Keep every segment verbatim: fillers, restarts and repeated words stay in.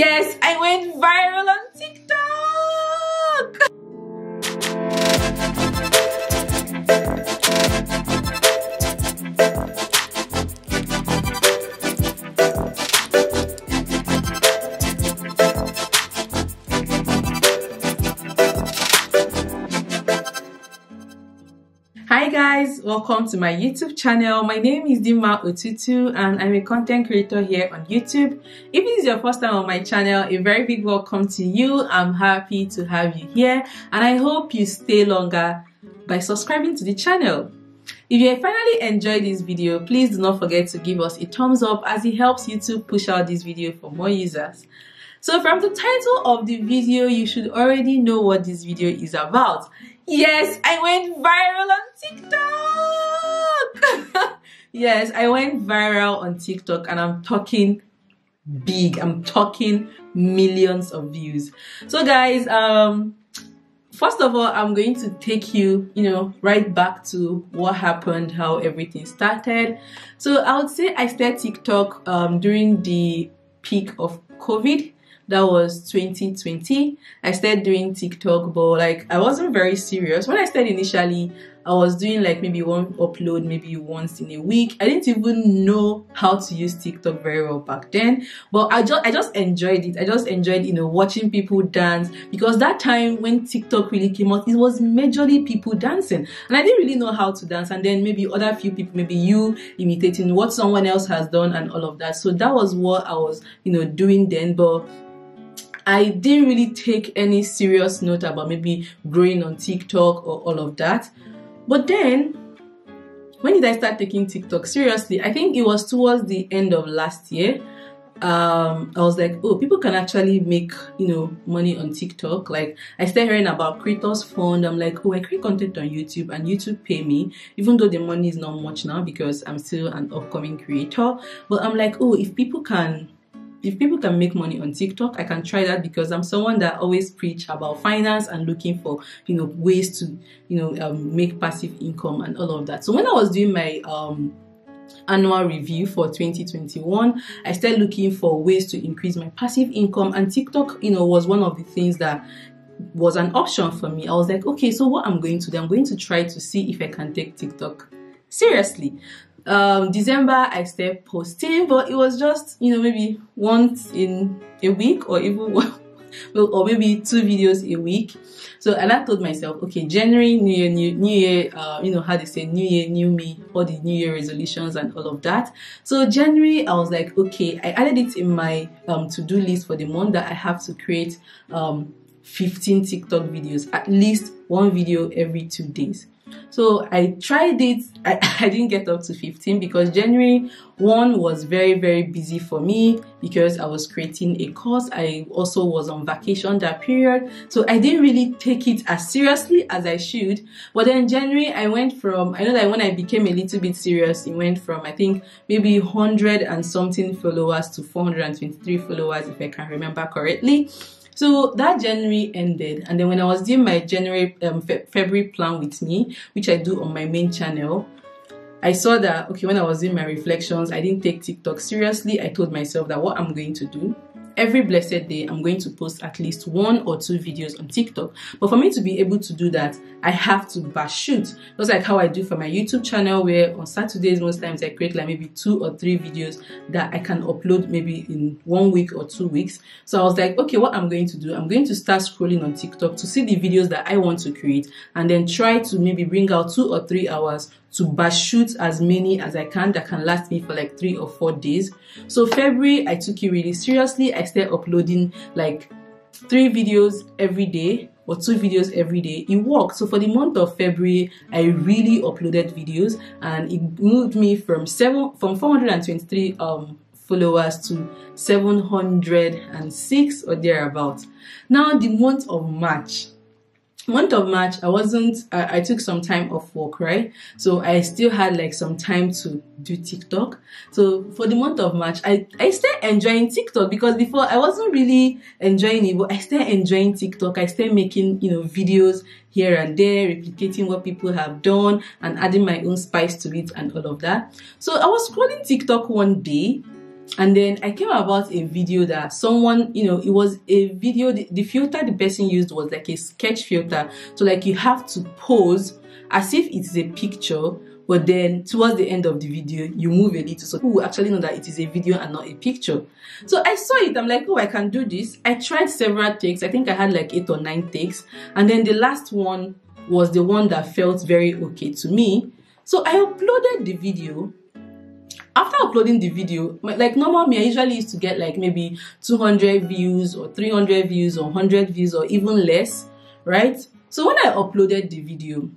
Yes, I went viral on TikTok. Hi guys, welcome to my YouTube channel. My name is Chidinma Otutu and I'm a content creator here on YouTube. If this is your first time on my channel, a very big welcome to you. I'm happy to have you here and I hope you stay longer by subscribing to the channel. If you finally enjoyed this video, please do not forget to give us a thumbs up as it helps YouTube push out this video for more users. So from the title of the video, you should already know what this video is about. Yes, I went viral on TikTok. Yes, I went viral on TikTok and I'm talking big. I'm talking millions of views. So guys, um, first of all, I'm going to take you, you know, right back to what happened, how everything started. So I would say I started TikTok um, during the peak of COVID. That was twenty twenty. I started doing TikTok, but like I wasn't very serious. When I started initially, I was doing like maybe one upload, maybe once in a week. I didn't even know how to use TikTok very well back then. But I just I just enjoyed it. I just enjoyed, you know, watching people dance. Because that time when TikTok really came out, it was majorly people dancing. And I didn't really know how to dance. And then maybe other few people, maybe you imitating what someone else has done and all of that. So that was what I was, you know, doing then. But I didn't really take any serious note about maybe growing on TikTok or all of that. But then, when did I start taking TikTok seriously? I think it was towards the end of last year. Um, I was like, oh, people can actually make, you know, money on TikTok. Like, I started hearing about Creators Fund. I'm like, oh, I create content on YouTube and YouTube pay me, even though the money is not much now because I'm still an upcoming creator. But I'm like, oh, if people can... If people can make money on TikTok, I can try that because I'm someone that always preach about finance and looking for, you know, ways to, you know, um, make passive income and all of that. So when I was doing my um, annual review for twenty twenty-one, I started looking for ways to increase my passive income, and TikTok, you know, was one of the things that was an option for me. I was like, okay, so what I'm going to do, I'm going to try to see if I can take TikTok seriously. Um, December, I started posting, but it was just, you know, maybe once in a week or even one, or maybe two videos a week. So, and I told myself, okay, January, New Year, New, new Year, uh, you know how they say New Year, New Me, all the New Year resolutions and all of that. So, January, I was like, okay, I added it in my um, to-do list for the month that I have to create um, fifteen TikTok videos, at least one video every two days. So I tried it. I, I didn't get up to fifteen because January first was very, very busy for me because I was creating a course. I also was on vacation that period. So I didn't really take it as seriously as I should. But then January, I went from, I know that when I became a little bit serious, it went from, I think, maybe one hundred and something followers to four hundred twenty-three followers, if I can remember correctly. So that January ended, and then when I was doing my January um, Fe February plan with me, which I do on my main channel, I saw that, okay, when I was doing my reflections, I didn't take TikTok seriously. I told myself that what I'm going to do, every blessed day, I'm going to post at least one or two videos on TikTok. But for me to be able to do that, I have to bash shoot. Just like how I do for my YouTube channel, where on Saturdays, most times I create like maybe two or three videos that I can upload maybe in one week or two weeks. So I was like, okay, what I'm going to do, I'm going to start scrolling on TikTok to see the videos that I want to create and then try to maybe bring out two or three hours to bash shoot as many as I can that can last me for like three or four days. So February, I took it really seriously. I started uploading like three videos every day or two videos every day. It worked. So for the month of February, I really uploaded videos and it moved me from seven from four hundred twenty-three um followers to seven hundred six or thereabouts. Now the month of March. Month of March, I wasn't, I, I took some time off work, right? So I still had like some time to do TikTok. So for the month of March, I, I started enjoying TikTok because before I wasn't really enjoying it, but I started enjoying TikTok. I started making, you know, videos here and there, replicating what people have done and adding my own spice to it and all of that. So I was scrolling TikTok one day And then I came about a video that someone, you know, it was a video, the, the filter the person used was like a sketch filter. So like you have to pose as if it's a picture, but then towards the end of the video, you move a little. So people will actually know that it is a video and not a picture. So I saw it. I'm like, oh, I can do this. I tried several takes. I think I had like eight or nine takes. And then the last one was the one that felt very okay to me. So I uploaded the video. After uploading the video, like normal me, I usually used to get like maybe two hundred views or three hundred views or one hundred views or even less, right? So when I uploaded the video,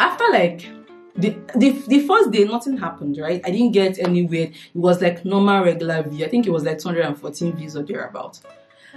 after like the, the, the first day, nothing happened, right? I didn't get anywhere. It was like normal, regular view. I think it was like two hundred fourteen views or thereabouts.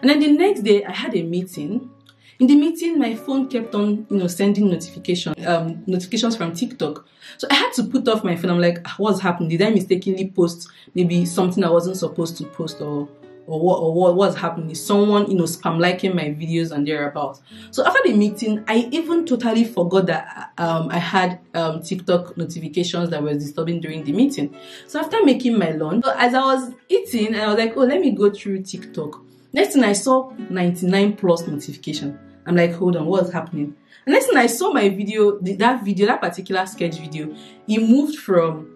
And then the next day, I had a meeting. In the meeting, my phone kept on, you know, sending notification, um, notifications from TikTok. So I had to put off my phone. I'm like, what's happened? Did I mistakenly post maybe something I wasn't supposed to post, or or what or what was happening? Is someone, you know, spam liking my videos and thereabouts? So after the meeting, I even totally forgot that um, I had um, TikTok notifications that were disturbing during the meeting. So after making my lunch, so as I was eating, I was like, oh, let me go through TikTok. Next thing I saw, ninety-nine plus notification. I'm like, hold on, what's happening? And next thing I saw my video, that video, that particular sketch video, it moved from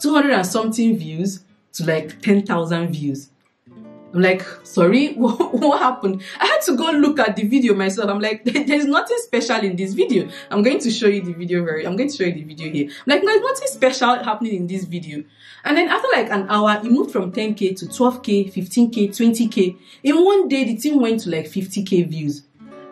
two hundred and something views to like ten thousand views. I'm like, sorry, what, what happened? I had to go look at the video myself. I'm like, there's nothing special in this video. I'm going to show you the video very, I'm going to show you the video here. I'm like, no, there's nothing special happening in this video. And then after like an hour, it moved from ten K to twelve K, fifteen K, twenty K. In one day, the thing went to like fifty K views.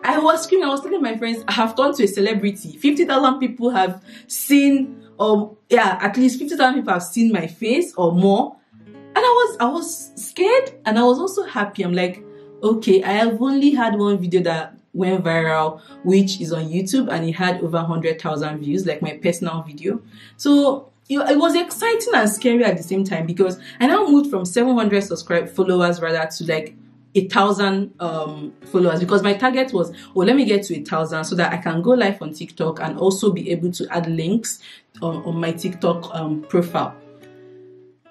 I was screaming. I was telling my friends, I have turned to a celebrity. fifty thousand people have seen, or yeah, at least fifty thousand people have seen my face or more. And I was I was scared, and I was also happy. I'm like, okay, I have only had one video that went viral, which is on YouTube, and it had over one hundred thousand views, like my personal video. So it was exciting and scary at the same time, because I now moved from seven hundred subscribed followers rather to like a thousand um, followers, because my target was, oh, let me get to a thousand so that I can go live on TikTok and also be able to add links on, on my TikTok um, profile.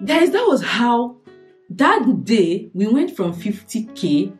Guys, that was how that day we went from fifty K.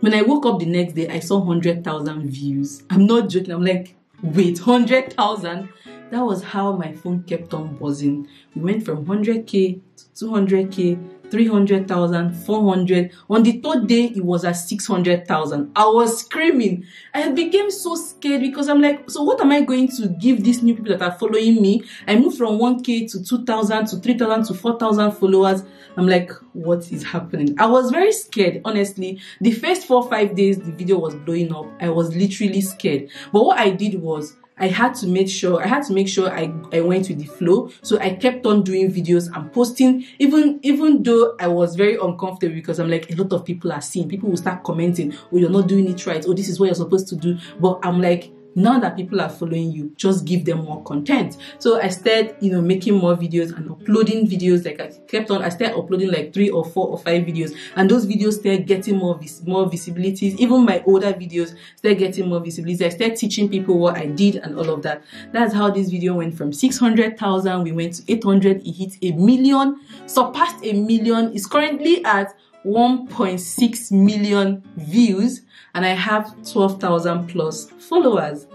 When I woke up the next day, I saw one hundred thousand views. I'm not joking. I'm like, wait, one hundred thousand? That was how my phone kept on buzzing. We went from one hundred K to two hundred K, three hundred thousand, four hundred. On the third day, it was at six hundred thousand. I was screaming. I became so scared, because I'm like, so what am I going to give these new people that are following me? I moved from one K to two thousand, to three thousand, to four thousand followers. I'm like, what is happening? I was very scared, honestly. The first four or five days, the video was blowing up. I was literally scared. But what I did was, I had to make sure, I had to make sure I, I went with the flow. So I kept on doing videos and posting, even, even though I was very uncomfortable, because I'm like, a lot of people are seeing, people will start commenting, oh, you're not doing it right, oh, this is what you're supposed to do. But I'm like, now that people are following you, just give them more content. So I started, you know, making more videos and uploading videos. Like I kept on, I started uploading like three or four or five videos, and those videos started getting more vis more visibilities. Even my older videos started getting more visibility. I started teaching people what I did and all of that. That's how this video went from six hundred thousand. We went to eight hundred. It hit a million, surpassed a million. It's currently at one point six million views, and I have twelve thousand plus followers.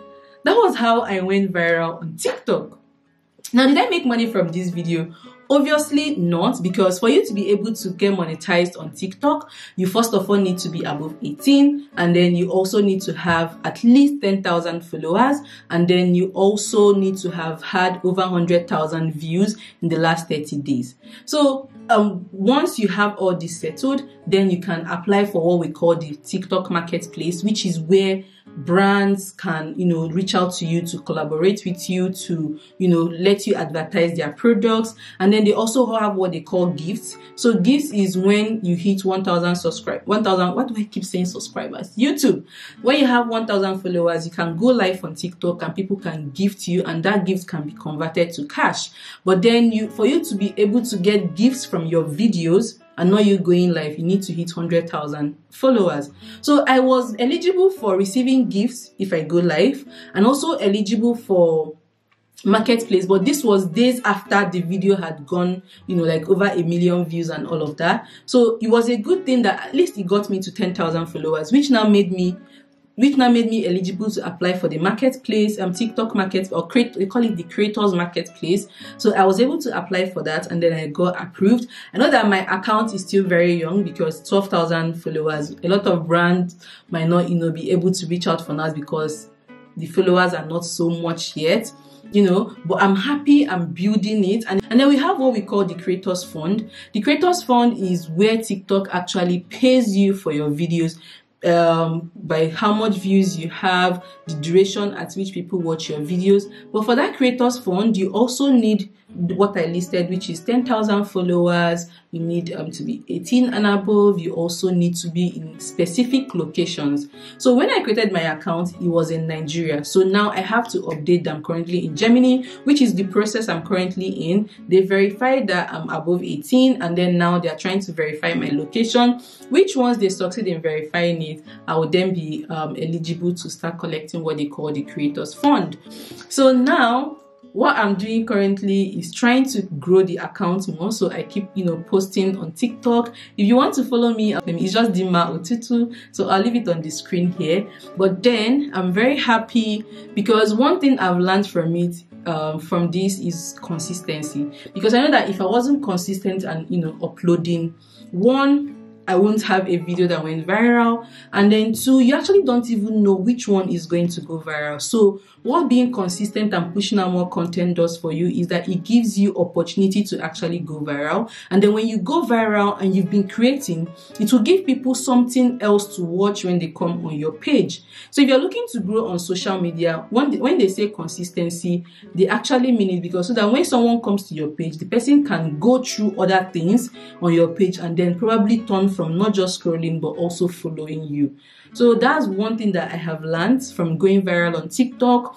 That was how I went viral on TikTok. Now, did I make money from this video? Obviously not, because for you to be able to get monetized on TikTok, you first of all need to be above eighteen, and then you also need to have at least ten thousand followers, and then you also need to have had over one hundred thousand views in the last thirty days. So um, once you have all this settled, then you can apply for what we call the TikTok Marketplace, which is where brands can, you know, reach out to you to collaborate with you, to, you know, let you advertise their products. And then they also have what they call gifts. So gifts is when you hit one thousand subscribers, one thousand, what do I keep saying subscribers? YouTube. When you have one thousand followers, you can go live on TikTok and people can gift you, and that gift can be converted to cash. But then you, for you to be able to get gifts from your videos, and not you going live, you need to hit one hundred thousand followers. So I was eligible for receiving gifts if I go live, and also eligible for marketplace, but this was days after the video had gone, you know, like over a million views and all of that. So it was a good thing that at least it got me to ten thousand followers, which now made me which now made me eligible to apply for the marketplace, um, TikTok market, or create, we call it the Creators Marketplace. So I was able to apply for that, and then I got approved. I know that my account is still very young because twelve thousand followers, a lot of brands might not, you know, be able to reach out for now because the followers are not so much yet, you know, but I'm happy I'm building it. And, and then we have what we call the Creators Fund. The Creators Fund is where TikTok actually pays you for your videos, um by how much views you have, the duration at which people watch your videos. But for that Creators Fund, you also need what I listed, which is ten thousand followers. You need um, to be eighteen and above. You also need to be in specific locations. So when I created my account, it was in Nigeria. So now I have to update that I'm currently in Germany, which is the process I'm currently in. They verified that I'm above eighteen, and then now they are trying to verify my location, which once they succeed in verifying it, I will then be um, eligible to start collecting what they call the Creators Fund. So now, what I'm doing currently is trying to grow the account more, so I keep, you know, posting on TikTok. If you want to follow me, it's just Chidinma Otutu, so I'll leave it on the screen here. But then I'm very happy because one thing I've learned from it, um, from this, is consistency. Because I know that if I wasn't consistent and, you know, uploading, one, I won't have a video that went viral, and then two, you actually don't even know which one is going to go viral. So what being consistent and pushing out more content does for you is that it gives you opportunity to actually go viral. And then when you go viral and you've been creating, it will give people something else to watch when they come on your page. So if you're looking to grow on social media, when they, when they say consistency, they actually mean it, because so that when someone comes to your page, the person can go through other things on your page and then probably turn from not just scrolling but also following you. So that's one thing that I have learned from going viral on TikTok.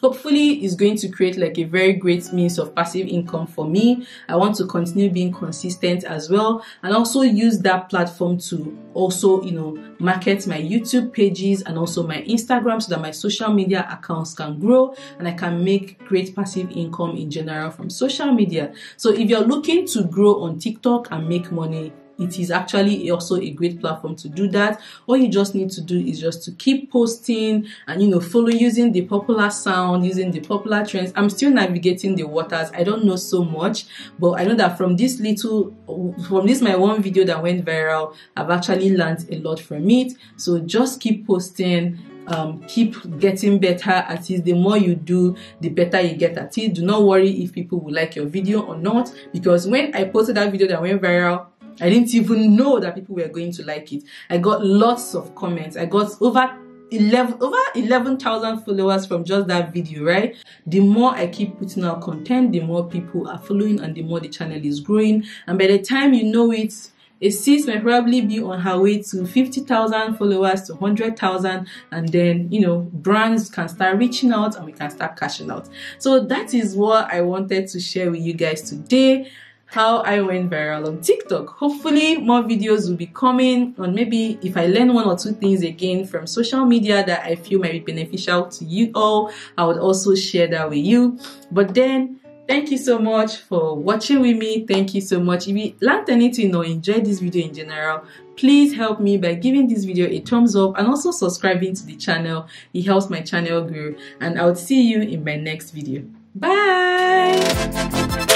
Hopefully it's going to create like a very great means of passive income for me. I want to continue being consistent as well, and also use that platform to also, you know, market my YouTube pages and also my Instagram, so that my social media accounts can grow and I can make great passive income in general from social media. So if you're looking to grow on TikTok and make money, it is actually also a great platform to do that. All you just need to do is just to keep posting and, you know, follow, using the popular sound, using the popular trends. I'm still navigating the waters. I don't know so much, but I know that from this little, from this my one video that went viral, I've actually learned a lot from it. So just keep posting. Um, keep getting better at it. The more you do, the better you get at it. Do not worry if people will like your video or not, because when I posted that video that went viral, I didn't even know that people were going to like it. I got lots of comments. I got over eleven over eleven thousand followers from just that video, right? The more I keep putting out content, the more people are following, and the more the channel is growing. And by the time you know it, a sis may probably be on her way to fifty thousand followers, to one hundred thousand, and then, you know, brands can start reaching out and we can start cashing out. So that is what I wanted to share with you guys today. How I went viral on TikTok. Hopefully more videos will be coming, and maybe if I learn one or two things again from social media that I feel might be beneficial to you all, I would also share that with you. But then, thank you so much for watching with me. Thank you so much. If you learned anything or enjoyed this video in general, please help me by giving this video a thumbs up and also subscribing to the channel. It helps my channel grow, and I would see you in my next video. Bye!